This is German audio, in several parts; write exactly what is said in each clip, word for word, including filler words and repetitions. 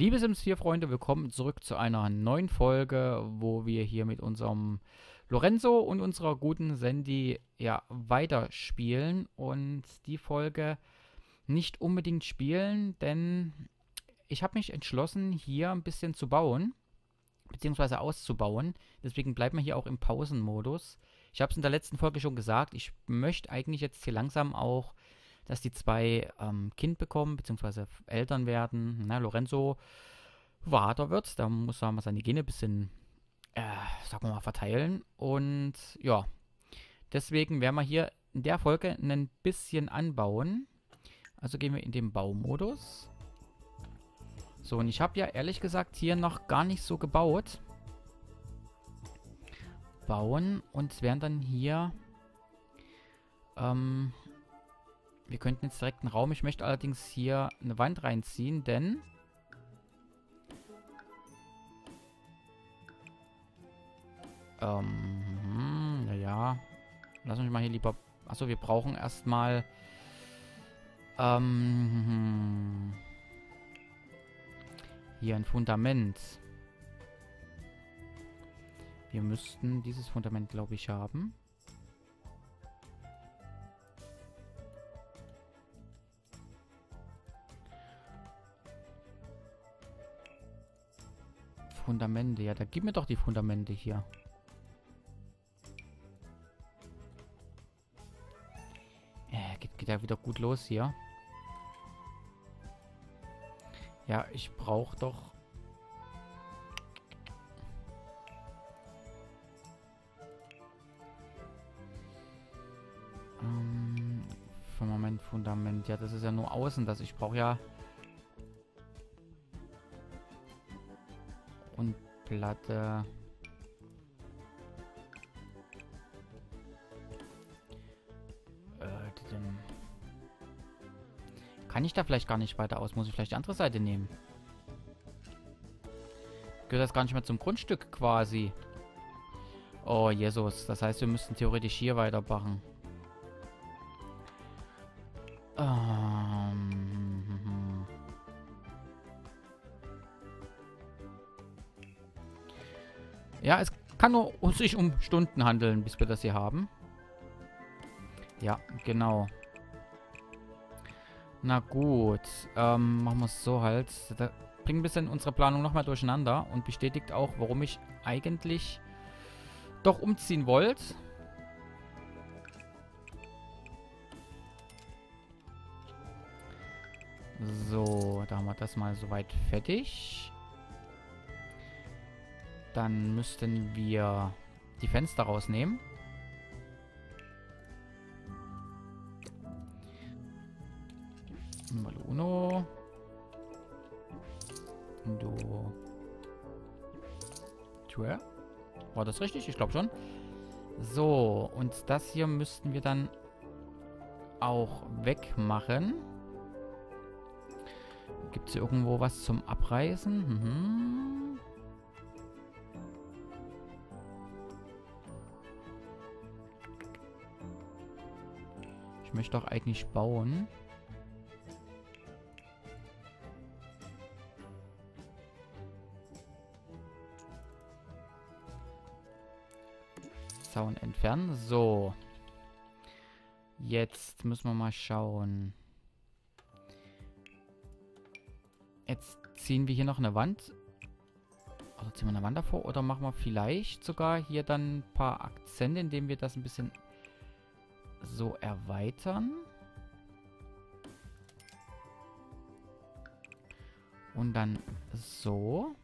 Liebe Sims vier-Freunde, willkommen zurück zu einer neuen Folge, wo wir hier mit unserem Lorenzo und unserer guten Sandy ja weiterspielen und die Folge nicht unbedingt spielen, denn ich habe mich entschlossen, hier ein bisschen zu bauen, beziehungsweise auszubauen. Deswegen bleiben wir hier auch im Pausenmodus. Ich habe es in der letzten Folge schon gesagt, ich möchte eigentlich jetzt hier langsam auch, dass die zwei ähm, Kind bekommen, beziehungsweise Eltern werden. Na, Lorenzo Vater wird, da muss er mal seine Gene ein bisschen, äh, sagen wir mal, verteilen. Und ja, deswegen werden wir hier in der Folge ein bisschen anbauen. Also gehen wir in den Baumodus. So, und ich habe ja ehrlich gesagt hier noch gar nicht so gebaut. Bauen und es werden dann hier, ähm, wir könnten jetzt direkt einen Raum. Ich möchte allerdings hier eine Wand reinziehen, denn Ähm, naja. Lass mich mal hier lieber achso, wir brauchen erstmal Ähm... hier ein Fundament. Wir müssten dieses Fundament, glaube ich, haben. Fundamente, ja, da gib mir doch die Fundamente hier. Äh, geht, geht ja wieder gut los hier. Ja, ich brauche doch Ähm, für Moment, Fundament. Ja, das ist ja nur außen, das ich brauche ja und Platte. Äh, kann ich da vielleicht gar nicht weiter aus? Muss ich vielleicht die andere Seite nehmen? Gehört das gar nicht mehr zum Grundstück quasi? Oh, Jesus. Das heißt, wir müssten theoretisch hier weitermachen. Ja, es kann nur sich um Stunden handeln, bis wir das hier haben. Ja, genau. Na gut, ähm, machen wir es so halt. Das bringt ein bisschen unsere Planung nochmal durcheinander und bestätigt auch, warum ich eigentlich doch umziehen wollte. So, da haben wir das mal soweit fertig. Dann müssten wir die Fenster rausnehmen. Mal uno. Do. Tür. War das richtig? Ich glaube schon. So, und das hier müssten wir dann auch wegmachen. Gibt es hier irgendwo was zum Abreißen? Mhm. Ich möchte doch eigentlich bauen. Zaun entfernen. So. Jetzt müssen wir mal schauen. Jetzt ziehen wir hier noch eine Wand. Oder ziehen wir eine Wand davor? Oder machen wir vielleicht sogar hier dann ein paar Akzente, indem wir das ein bisschen so erweitern. Und dann so.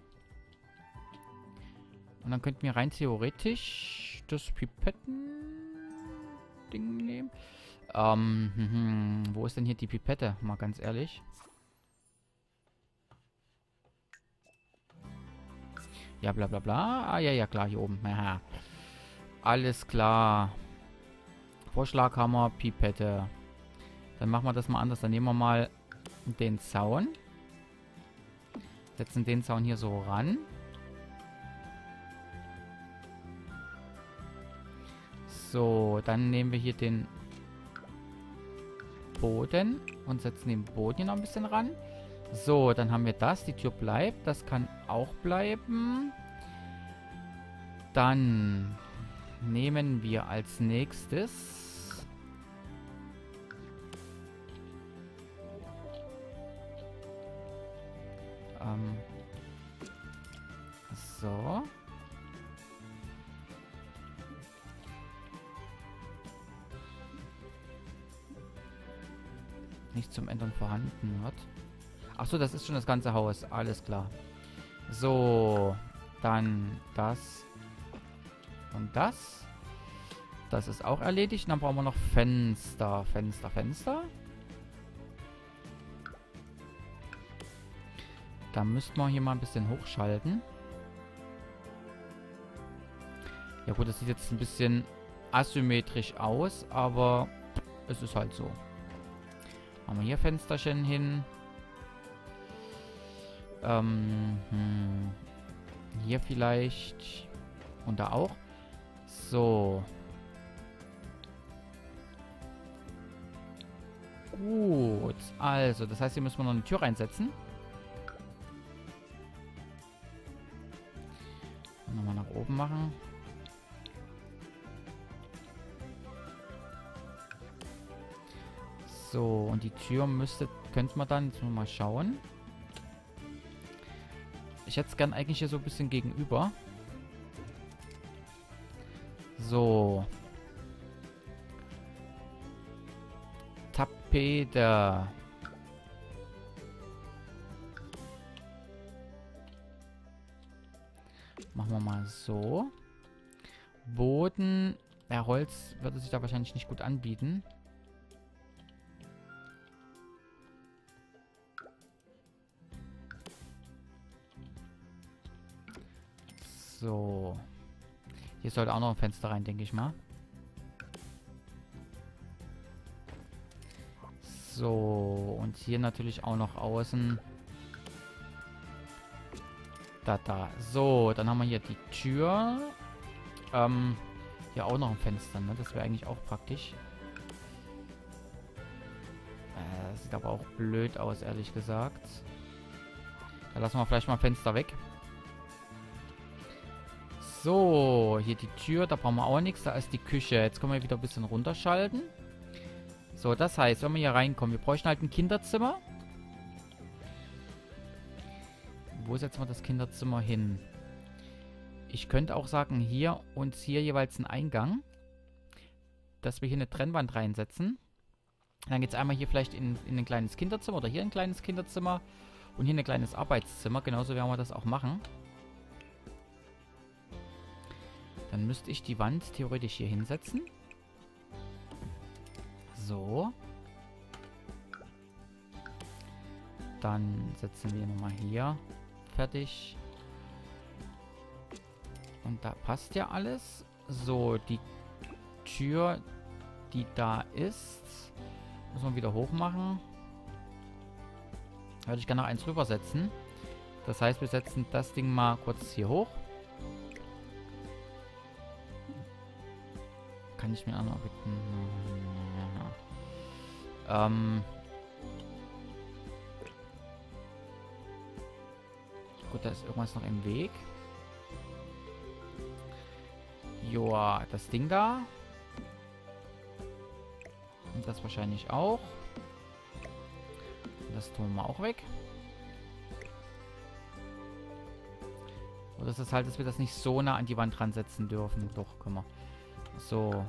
Und dann könnten wir rein theoretisch das Pipetten-Ding nehmen. Ähm, hm, hm, wo ist denn hier die Pipette? Mal ganz ehrlich. Ja, bla bla bla. Ah, ja, ja, klar, hier oben. Aha. Alles klar. Vorschlaghammer, Pipette. Dann machen wir das mal anders. Dann nehmen wir mal den Zaun. Setzen den Zaun hier so ran. So, dann nehmen wir hier den Boden und setzen den Boden hier noch ein bisschen ran. So, dann haben wir das. Die Tür bleibt. Das kann auch bleiben. Dann nehmen wir als nächstes ähm, so nicht zum Ändern vorhanden hat. Ach so, das ist schon das ganze Haus. Alles klar. So, dann das. Und das. Das ist auch erledigt. Dann brauchen wir noch Fenster. Fenster, Fenster. Da müssten wir hier mal ein bisschen hochschalten. Ja gut, das sieht jetzt ein bisschen asymmetrisch aus, aber es ist halt so. Machen wir hier Fensterchen hin. Ähm, hm. Hier vielleicht. Und da auch. So. Gut. Also, das heißt, hier müssen wir noch eine Tür reinsetzen. Nochmal nach oben machen. So, und die Tür müsste, könnte man dann, jetzt müssen wir mal schauen. Ich hätte es gern eigentlich hier so ein bisschen gegenüber. So. Tapete. Machen wir mal so. Boden. Ja, Holz würde sich da wahrscheinlich nicht gut anbieten. So. Hier sollte auch noch ein Fenster rein, denke ich mal. So, und hier natürlich auch noch außen. Da, da. So, dann haben wir hier die Tür. Ähm, hier auch noch ein Fenster, ne? Das wäre eigentlich auch praktisch. Äh, das sieht aber auch blöd aus, ehrlich gesagt. Da lassen wir vielleicht mal Fenster weg. So, hier die Tür, da brauchen wir auch nichts, da ist die Küche. Jetzt können wir wieder ein bisschen runterschalten. So, das heißt, wenn wir hier reinkommen, wir bräuchten halt ein Kinderzimmer. Wo setzen wir das Kinderzimmer hin? Ich könnte auch sagen, hier und hier jeweils einen Eingang. Dass wir hier eine Trennwand reinsetzen. Dann geht es einmal hier vielleicht in, in ein kleines Kinderzimmer oder hier ein kleines Kinderzimmer. Und hier ein kleines Arbeitszimmer, genauso werden wir das auch machen. Dann müsste ich die Wand theoretisch hier hinsetzen. So. Dann setzen wir nochmal hier. Fertig. Und da passt ja alles. So, die Tür, die da ist, müssen wir wieder hoch machen. Da würde ich gerne noch eins rübersetzen. Das heißt, wir setzen das Ding mal kurz hier hoch. Kann ich mir auch noch bitten. Ja. Ähm. Gut, da ist irgendwas noch im Weg. Joa, das Ding da. Und das wahrscheinlich auch. Das tun wir auch weg. Oder ist das halt, dass wir das nicht so nah an die Wand dran setzen dürfen? Doch, können wir. So.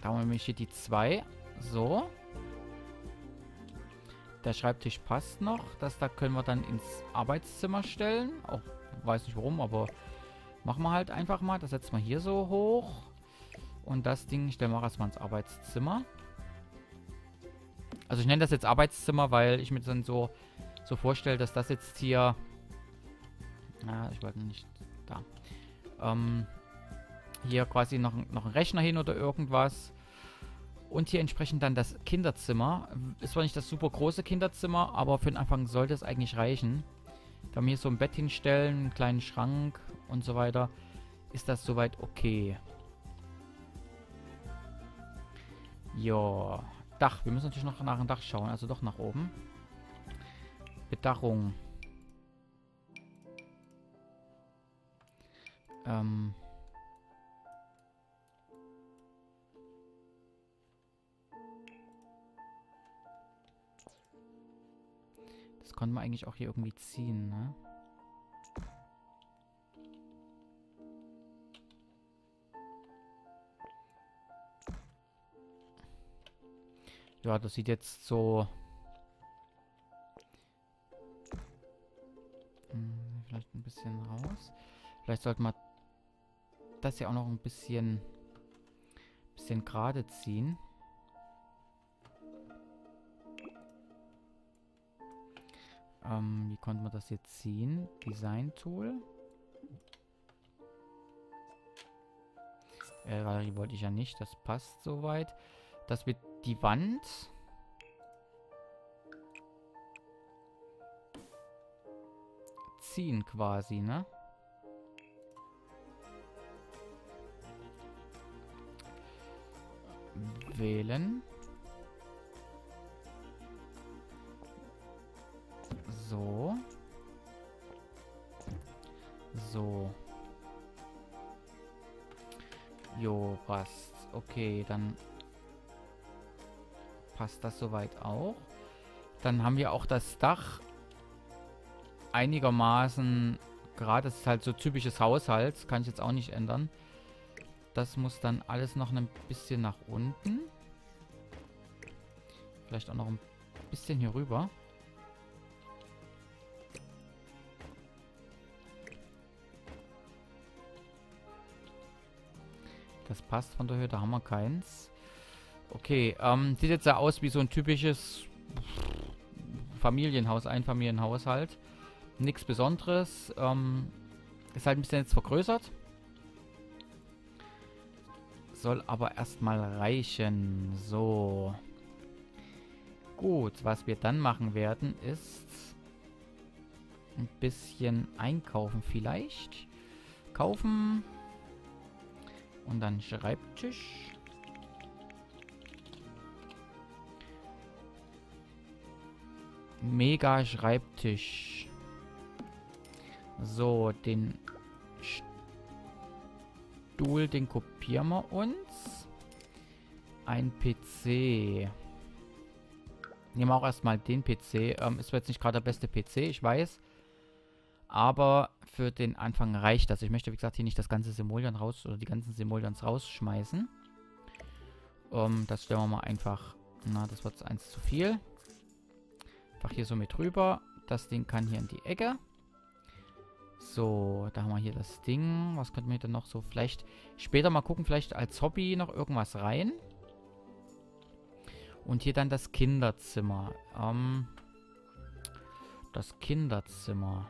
Da haben wir nämlich hier die zwei. So. Der Schreibtisch passt noch. Das da können wir dann ins Arbeitszimmer stellen. Auch weiß nicht warum, aber machen wir halt einfach mal. Das setzen wir hier so hoch. Und das Ding stellen wir erstmal ins Arbeitszimmer. Also ich nenne das jetzt Arbeitszimmer, weil ich mir dann so, so vorstelle, dass das jetzt hier... Na, ich wollte nicht... Da. Ähm... Hier quasi noch, noch ein Rechner hin oder irgendwas. Und hier entsprechend dann das Kinderzimmer. Ist zwar nicht das super große Kinderzimmer, aber für den Anfang sollte es eigentlich reichen. Wenn wir hier so ein Bett hinstellen, einen kleinen Schrank und so weiter, ist das soweit okay. Ja, Dach. Wir müssen natürlich noch nach dem Dach schauen, also doch nach oben. Bedachung. Ähm. Das konnten wir eigentlich auch hier irgendwie ziehen, ne? Ja, das sieht jetzt so... Hm, vielleicht ein bisschen raus. Vielleicht sollten wir das hier auch noch ein bisschen, bisschen gerade ziehen. Ähm, wie konnte man das hier ziehen? Design Tool. Äh, Galerie wollte ich ja nicht. Das passt soweit. Das wird die Wand. Ziehen quasi, ne? Wählen. So. So. Jo, passt. Okay, dann passt das soweit auch. Dann haben wir auch das Dach einigermaßen gerade. Das ist halt so typisches Haushalts. Kann ich jetzt auch nicht ändern. Das muss dann alles noch ein bisschen nach unten. Vielleicht auch noch ein bisschen hier rüber. Das passt von der Höhe. Da haben wir keins. Okay, ähm, sieht jetzt ja aus wie so ein typisches Familienhaus, Einfamilienhaushalt. Nichts Besonderes. Ähm, ist halt ein bisschen jetzt vergrößert. Soll aber erstmal reichen. So. Gut, was wir dann machen werden, ist ein bisschen einkaufen vielleicht. Kaufen. Und dann Schreibtisch. Mega Schreibtisch. So, den Stuhl, den kopieren wir uns. Ein P C. Nehmen wir auch erstmal den P C. Ähm, ist jetzt nicht gerade der beste P C, ich weiß. Aber für den Anfang reicht das. Ich möchte, wie gesagt, hier nicht das ganze Simoleon raus oder die ganzen Simoleons rausschmeißen. Ähm, das stellen wir mal einfach. Na, das wird eins zu viel. Einfach hier so mit rüber. Das Ding kann hier in die Ecke. So, da haben wir hier das Ding. Was könnten wir denn noch so vielleicht später mal gucken? Vielleicht als Hobby noch irgendwas rein. Und hier dann das Kinderzimmer. Ähm, das Kinderzimmer.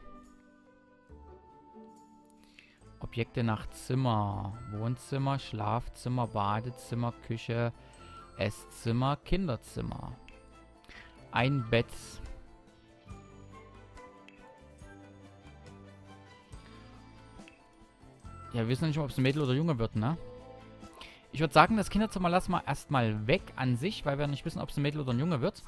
Objekte nach Zimmer. Wohnzimmer, Schlafzimmer, Badezimmer, Küche, Esszimmer, Kinderzimmer. Ein Bett. Ja, wir wissen nicht, ob es ein Mädel oder Junge wird, ne? Ich würde sagen, das Kinderzimmer lassen wir erstmal weg an sich, weil wir nicht wissen, ob es ein Mädel oder ein Junge wird.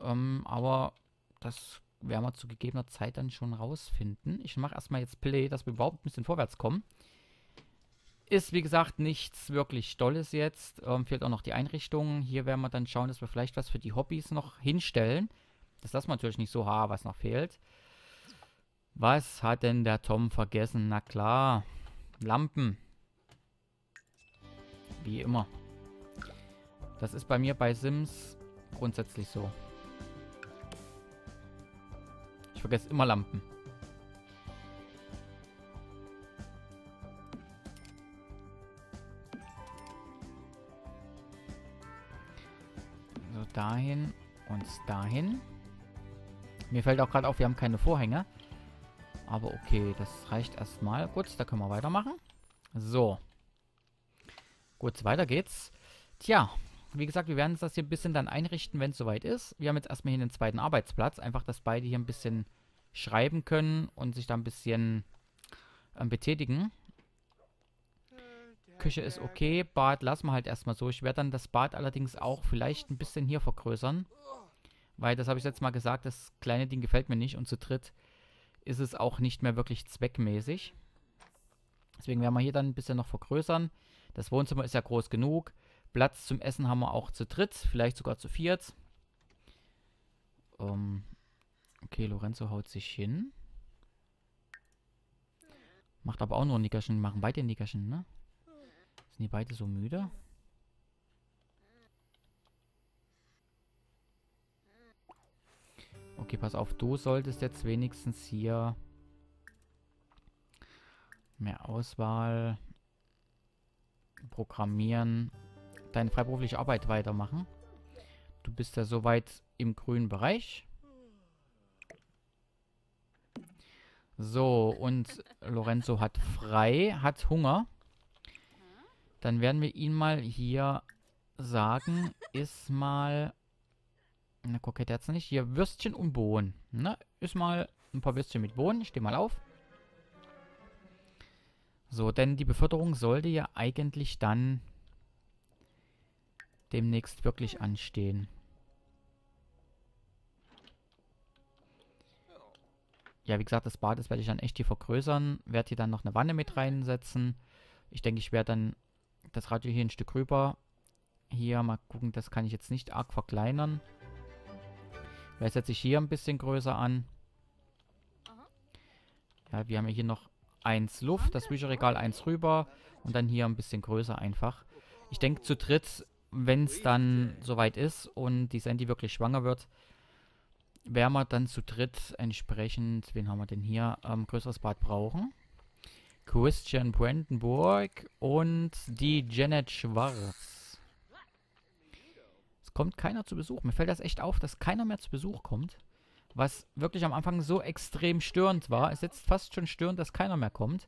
Ähm, aber das werden wir zu gegebener Zeit dann schon rausfinden. Ich mache erstmal jetzt Play, dass wir überhaupt ein bisschen vorwärts kommen. Ist, wie gesagt, nichts wirklich Tolles jetzt. Ähm, fehlt auch noch die Einrichtung. Hier werden wir dann schauen, dass wir vielleicht was für die Hobbys noch hinstellen. Das lassen wir natürlich nicht so, ha, was noch fehlt. Was hat denn der Tom vergessen? Na klar, Lampen. Wie immer. Das ist bei mir bei Sims grundsätzlich so. Ich vergesse immer Lampen. So, dahin und dahin. Mir fällt auch gerade auf, wir haben keine Vorhänge. Aber okay, das reicht erstmal. Gut, da können wir weitermachen. So. Gut, weiter geht's. Tja, wie gesagt, wir werden uns das hier ein bisschen dann einrichten, wenn es soweit ist. Wir haben jetzt erstmal hier einen zweiten Arbeitsplatz. Einfach, dass beide hier ein bisschen schreiben können und sich da ein bisschen ähm, betätigen. Küche ist okay. Bad lassen wir halt erstmal so. Ich werde dann das Bad allerdings auch vielleicht ein bisschen hier vergrößern. Weil, das habe ich letztes Mal gesagt, das kleine Ding gefällt mir nicht. Und zu dritt ist es auch nicht mehr wirklich zweckmäßig. Deswegen werden wir hier dann ein bisschen noch vergrößern. Das Wohnzimmer ist ja groß genug. Platz zum Essen haben wir auch zu dritt, vielleicht sogar zu viert. Um, okay, Lorenzo haut sich hin. Macht aber auch nur ein Nickerchen. Machen beide ein Nickerchen, ne? Sind die beide so müde? Okay, pass auf, du solltest jetzt wenigstens hier mehr Auswahl programmieren, deine freiberufliche Arbeit weitermachen. Du bist ja soweit im grünen Bereich. So, und Lorenzo hat frei, hat Hunger. Dann werden wir ihn mal hier sagen, iss mal... Na, kokett hat's nicht. Hier, Würstchen und Bohnen. Na, iss mal ein paar Würstchen mit Bohnen. Steh mal auf. So, denn die Beförderung sollte ja eigentlich dann demnächst wirklich anstehen. Ja, wie gesagt, das Bad, das werde ich dann echt hier vergrößern. Werde hier dann noch eine Wanne mit reinsetzen. Ich denke, ich werde dann das Radio hier ein Stück rüber. Hier, mal gucken, das kann ich jetzt nicht arg verkleinern. Vielleicht setze ich hier ein bisschen größer an. Ja, wir haben hier noch eins Luft, das Bücherregal eins rüber und dann hier ein bisschen größer einfach. Ich denke zu dritt, wenn es dann soweit ist und die Sandy wirklich schwanger wird, werden wir dann zu dritt entsprechend, wen haben wir denn hier, ähm, größeres Bad brauchen. Christian Brandenburg und die Janet Schwarz. Kommt keiner zu Besuch. Mir fällt das echt auf, dass keiner mehr zu Besuch kommt. Was wirklich am Anfang so extrem störend war. Es ist jetzt fast schon störend, dass keiner mehr kommt.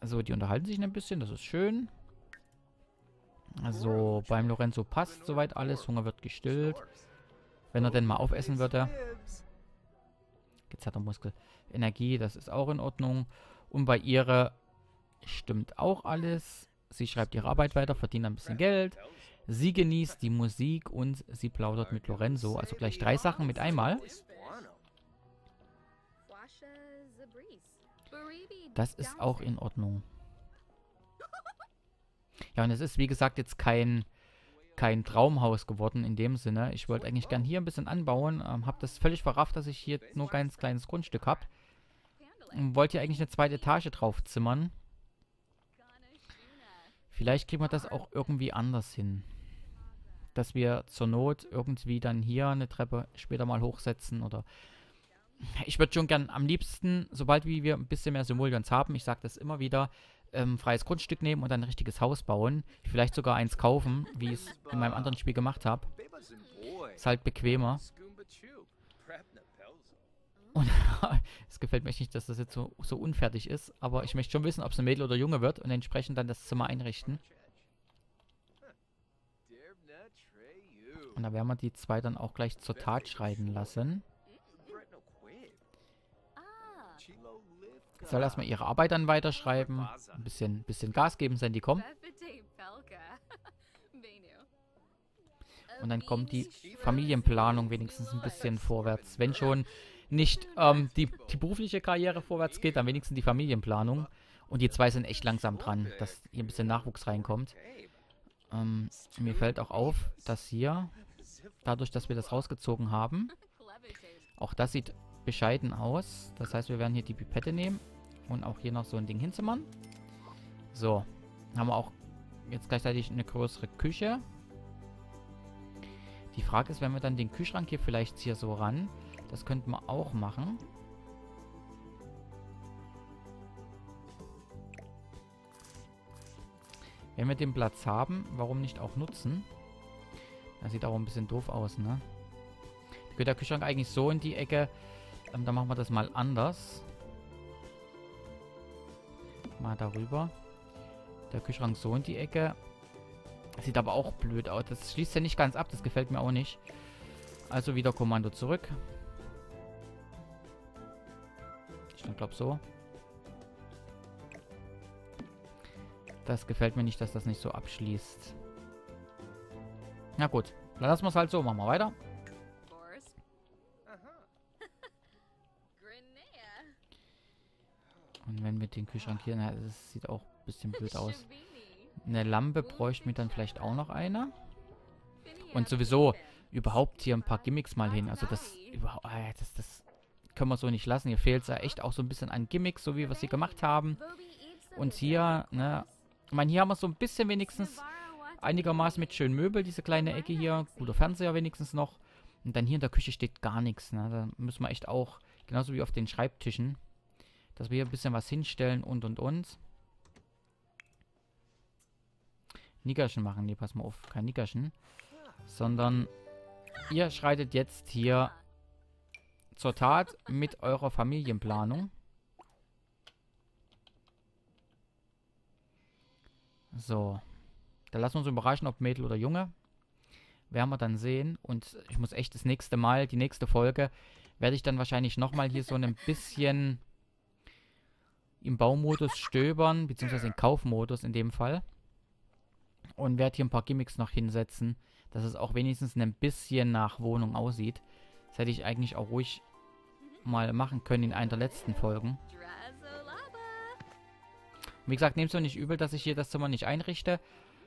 Also, die unterhalten sich ein bisschen. Das ist schön. Also, beim Lorenzo passt soweit alles. Hunger wird gestillt. Wenn er denn mal aufessen würde. Gezerrter Muskel. Energie, das ist auch in Ordnung. Und bei ihrer stimmt auch alles. Sie schreibt ihre Arbeit weiter, verdient ein bisschen Geld. Sie genießt die Musik und sie plaudert mit Lorenzo. Also gleich drei Sachen mit einmal. Das ist auch in Ordnung. Ja, und es ist, wie gesagt, jetzt kein, kein Traumhaus geworden in dem Sinne. Ich wollte eigentlich gern hier ein bisschen anbauen. Ähm, habe das völlig verrafft, dass ich hier nur ein ganz kleines Grundstück habe. Und wollte hier eigentlich eine zweite Etage drauf zimmern. Vielleicht kriegen wir das auch irgendwie anders hin. Dass wir zur Not irgendwie dann hier eine Treppe später mal hochsetzen oder... Ich würde schon gern am liebsten, sobald wie wir ein bisschen mehr Simoleons haben, ich sage das immer wieder, ähm, freies Grundstück nehmen und dann ein richtiges Haus bauen. Vielleicht sogar eins kaufen, wie ich es in meinem anderen Spiel gemacht habe. Ist halt bequemer. Und es gefällt mir nicht, dass das jetzt so, so unfertig ist. Aber ich möchte schon wissen, ob es ein Mädel oder Junge wird. Und entsprechend dann das Zimmer einrichten. Und da werden wir die zwei dann auch gleich zur Tat schreiten lassen. Ich soll erstmal ihre Arbeit dann weiterschreiben. Ein bisschen, bisschen Gas geben, Sandy, komm. Und dann kommt die Familienplanung wenigstens ein bisschen vorwärts. Wenn schon... nicht ähm, die, die berufliche Karriere vorwärts geht, dann wenigstens die Familienplanung. Und die zwei sind echt langsam dran, dass hier ein bisschen Nachwuchs reinkommt. Ähm, mir fällt auch auf, dass hier, dadurch, dass wir das rausgezogen haben, auch das sieht bescheiden aus. Das heißt, wir werden hier die Pipette nehmen und auch hier noch so ein Ding hinzimmern. So, haben wir auch jetzt gleichzeitig eine größere Küche. Die Frage ist, wenn wir dann den Kühlschrank hier vielleicht hier so ran... Das könnten wir auch machen. Wenn wir den Platz haben, warum nicht auch nutzen? Das sieht auch ein bisschen doof aus, ne? Da geht der Kühlschrank eigentlich so in die Ecke. Ähm, dann machen wir das mal anders. Mal darüber. Der Kühlschrank so in die Ecke. Das sieht aber auch blöd aus. Das schließt ja nicht ganz ab. Das gefällt mir auch nicht. Also wieder Kommando zurück. Ich glaube so. Das gefällt mir nicht, dass das nicht so abschließt. Na gut, Dann lassen wir es halt so. Machen wir weiter. Und wenn wir den Kühlschrank hier... Na, das sieht auch ein bisschen blöd aus. Eine Lampe bräuchten wir dann vielleicht auch noch eine. Und sowieso überhaupt hier ein paar Gimmicks mal hin. Also das... Das, das können wir so nicht lassen. Hier fehlt es ja echt auch so ein bisschen an Gimmicks, so wie wir es hier gemacht haben. Und hier, ne... Ich meine, hier haben wir so ein bisschen wenigstens einigermaßen mit schönen Möbel, diese kleine Ecke hier. Guter Fernseher wenigstens noch. Und dann hier in der Küche steht gar nichts, ne? Da müssen wir echt auch... Genauso wie auf den Schreibtischen... Dass wir hier ein bisschen was hinstellen und und und. Nickerchen machen. Nee, pass mal auf. Kein Nickerchen. Sondern ihr schreitet jetzt hier zur Tat mit eurer Familienplanung. So. Da lassen wir uns überraschen, ob Mädel oder Junge. Werden wir dann sehen. Und ich muss echt das nächste Mal, die nächste Folge, werde ich dann wahrscheinlich nochmal hier so ein bisschen... im Baumodus stöbern, beziehungsweise im Kaufmodus in dem Fall. Und werde hier ein paar Gimmicks noch hinsetzen, dass es auch wenigstens ein bisschen nach Wohnung aussieht. Das hätte ich eigentlich auch ruhig mal machen können in einer der letzten Folgen. Und wie gesagt, nehmt es mir nicht übel, dass ich hier das Zimmer nicht einrichte.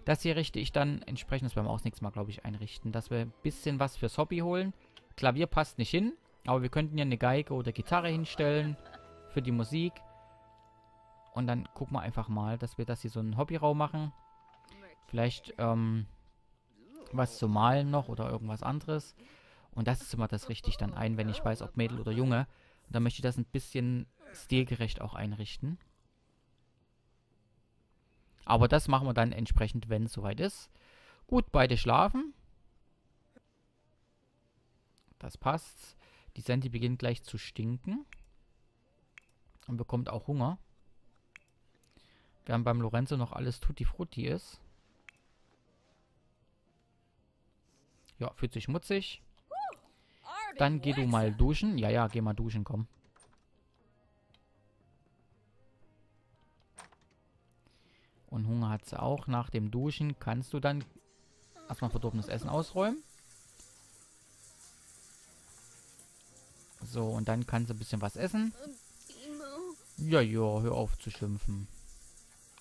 Das hier richte ich dann entsprechend, das werden wir auch das nächste Mal, glaube ich, einrichten, dass wir ein bisschen was fürs Hobby holen. Klavier passt nicht hin, aber wir könnten hier eine Geige oder Gitarre hinstellen für die Musik. Und dann gucken wir einfach mal, dass wir das hier so einen Hobbyraum machen. Vielleicht ähm, was zu malen noch oder irgendwas anderes. Und das zimmert das richtig dann ein, wenn ich weiß, ob Mädel oder Junge. Und dann möchte ich das ein bisschen stilgerecht auch einrichten. Aber das machen wir dann entsprechend, wenn es soweit ist. Gut, beide schlafen. Das passt. Die Sandy beginnt gleich zu stinken. Und bekommt auch Hunger. Während beim Lorenzo noch alles Tutti Frutti ist. Ja, fühlt sich mutzig. Dann geh du mal duschen. Ja, ja, geh mal duschen, komm. Und Hunger hat sie auch. Nach dem Duschen kannst du dann erstmal verdorbenes Essen ausräumen. So, und dann kann sie ein bisschen was essen. Ja, ja, hör auf zu schimpfen.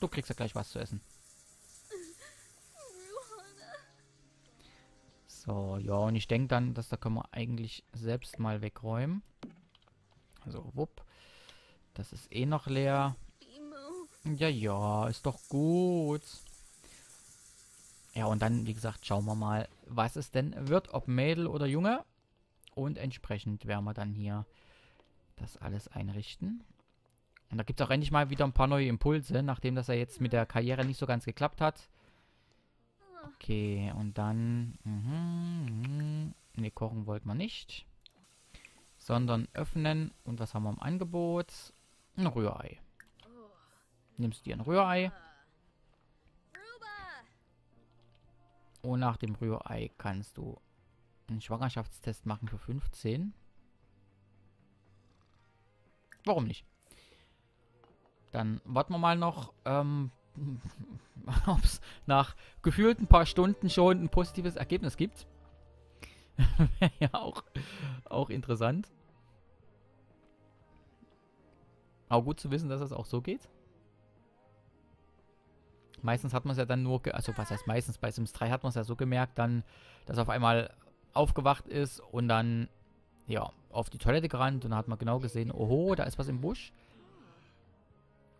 Du kriegst ja gleich was zu essen. So, ja, und ich denke dann, dass da können wir eigentlich selbst mal wegräumen. Also, wupp. Das ist eh noch leer. Ja, ja, ist doch gut. Ja, und dann, wie gesagt, schauen wir mal, was es denn wird, ob Mädel oder Junge. Und entsprechend werden wir dann hier das alles einrichten. Und da gibt es auch endlich mal wieder ein paar neue Impulse, nachdem das ja jetzt mit der Karriere nicht so ganz geklappt hat. Okay, und dann... Mm-hmm, mm, ne, kochen wollten wir nicht. Sondern öffnen. Und was haben wir im Angebot? Ein Rührei. Nimmst dir ein Rührei. Und nach dem Rührei kannst du einen Schwangerschaftstest machen für fünfzehn. Warum nicht? Dann warten wir mal noch, ähm, ob es nach gefühlt ein paar Stunden schon ein positives Ergebnis gibt. Wäre ja auch, auch interessant. Aber gut zu wissen, dass das auch so geht. Meistens hat man es ja dann nur, also was heißt meistens, bei Sims drei hat man es ja so gemerkt, dann, dass auf einmal aufgewacht ist und dann, ja, auf die Toilette gerannt und dann hat man genau gesehen, oho, da ist was im Busch.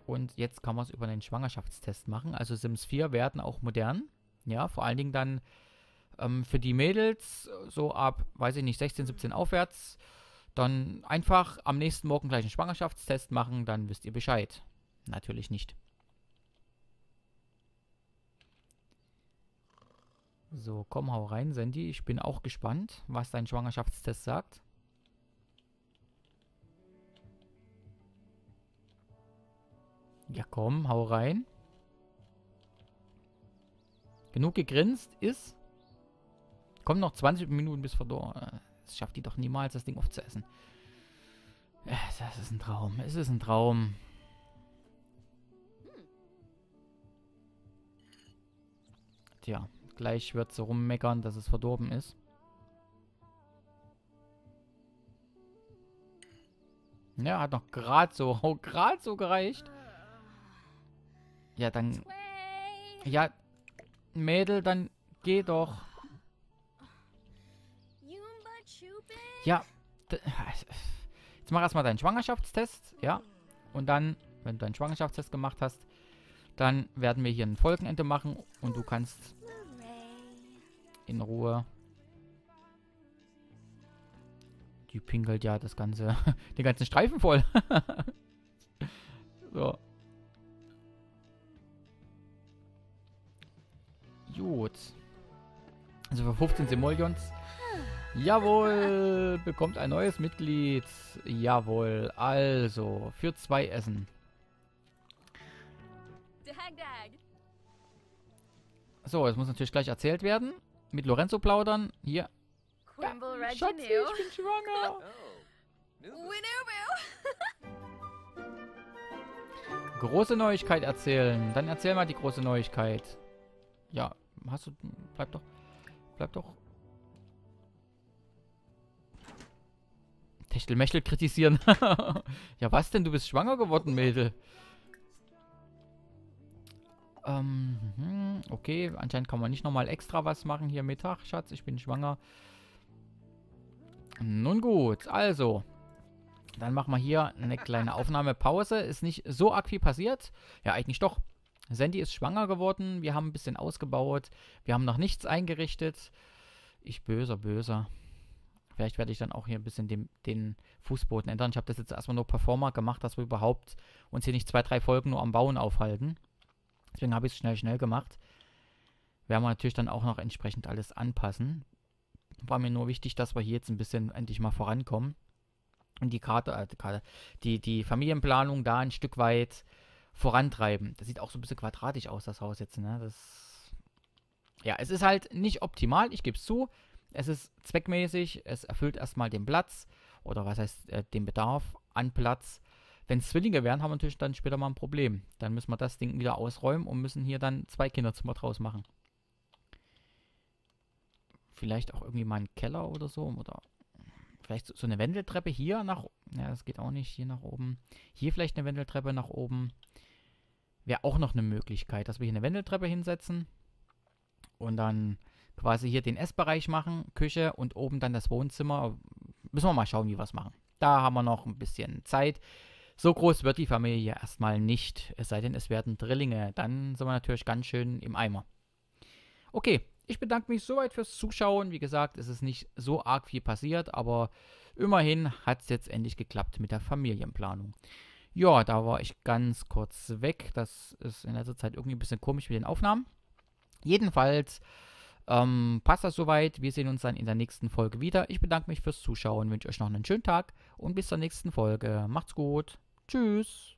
Und jetzt kann man es über einen Schwangerschaftstest machen. Also Sims vier werden auch modern. Ja, vor allen Dingen dann ähm, für die Mädels so ab, weiß ich nicht, sechzehn, siebzehn aufwärts. Dann einfach am nächsten Morgen gleich einen Schwangerschaftstest machen, dann wisst ihr Bescheid. Natürlich nicht. So, komm, hau rein, Sandy. Ich bin auch gespannt, was dein Schwangerschaftstest sagt. Ja komm, hau rein. Genug gegrinst ist. Kommen noch zwanzig Minuten bis verdorben. Das schafft die doch niemals, das Ding aufzuessen. Das ist ein Traum. Es ist ein Traum. Tja, Gleich wird sie rummeckern, dass es verdorben ist. Ja, hat noch gerade so, oh, gerade so gereicht. Ja, dann... Ja, Mädel, dann geh doch. Ja, jetzt mach erstmal deinen Schwangerschaftstest, ja. Und dann, wenn du deinen Schwangerschaftstest gemacht hast, dann werden wir hier ein Folgenende machen und du kannst in Ruhe... Die pinkelt ja das ganze, den ganzen Streifen voll. So. Gut. Also für fünfzehn Simoleons. Jawohl. Bekommt ein neues Mitglied. Jawohl. Also, für zwei Essen. So, es muss natürlich gleich erzählt werden. Mit Lorenzo plaudern. Hier. Ja, Schatzi, ich bin schwanger. Große Neuigkeit erzählen. Dann erzähl mal die große Neuigkeit. Ja, hast du... Bleib doch... Bleib doch... Techtelmechtel kritisieren. Ja, was denn? Du bist schwanger geworden, Mädel. Ähm, okay, anscheinend kann man nicht nochmal extra was machen hier Mittag. Schatz, ich bin schwanger. Nun gut, also, dann machen wir hier eine kleine Aufnahmepause. Ist nicht so arg viel passiert. Ja, eigentlich doch. Sandy ist schwanger geworden. Wir haben ein bisschen ausgebaut. Wir haben noch nichts eingerichtet. Ich böser, böser. Vielleicht werde ich dann auch hier ein bisschen den, den Fußboden ändern. Ich habe das jetzt erstmal nur Performer gemacht, dass wir überhaupt uns hier nicht zwei, drei Folgen nur am Bauen aufhalten. Deswegen habe ich es schnell, schnell gemacht. Werden wir natürlich dann auch noch entsprechend alles anpassen. War mir nur wichtig, dass wir hier jetzt ein bisschen endlich mal vorankommen und die Karte, äh, die, Karte die, die Familienplanung da ein Stück weit vorantreiben. Das sieht auch so ein bisschen quadratisch aus, das Haus jetzt, ne? Das, ja, es ist halt nicht optimal, ich gebe es zu. Es ist zweckmäßig, es erfüllt erstmal den Platz oder was heißt äh, den Bedarf an Platz. Wenn es Zwillinge wären, haben wir natürlich dann später mal ein Problem. Dann müssen wir das Ding wieder ausräumen und müssen hier dann zwei Kinderzimmer draus machen. Vielleicht auch irgendwie mal einen Keller oder so. Oder vielleicht so eine Wendeltreppe hier nach oben. Ja, das geht auch nicht. Hier nach oben. Hier vielleicht eine Wendeltreppe nach oben. Wäre auch noch eine Möglichkeit, dass wir hier eine Wendeltreppe hinsetzen. Und dann quasi hier den Essbereich machen. Küche und oben dann das Wohnzimmer. Müssen wir mal schauen, wie wir es machen. Da haben wir noch ein bisschen Zeit. So groß wird die Familie erstmal nicht. Es sei denn, es werden Drillinge. Dann sind wir natürlich ganz schön im Eimer. Okay. Ich bedanke mich soweit fürs Zuschauen. Wie gesagt, es ist nicht so arg viel passiert, aber immerhin hat es jetzt endlich geklappt mit der Familienplanung. Ja, da war ich ganz kurz weg. Das ist in letzter Zeit irgendwie ein bisschen komisch mit den Aufnahmen. Jedenfalls ähm, passt das soweit. Wir sehen uns dann in der nächsten Folge wieder. Ich bedanke mich fürs Zuschauen, wünsche euch noch einen schönen Tag und bis zur nächsten Folge. Macht's gut. Tschüss.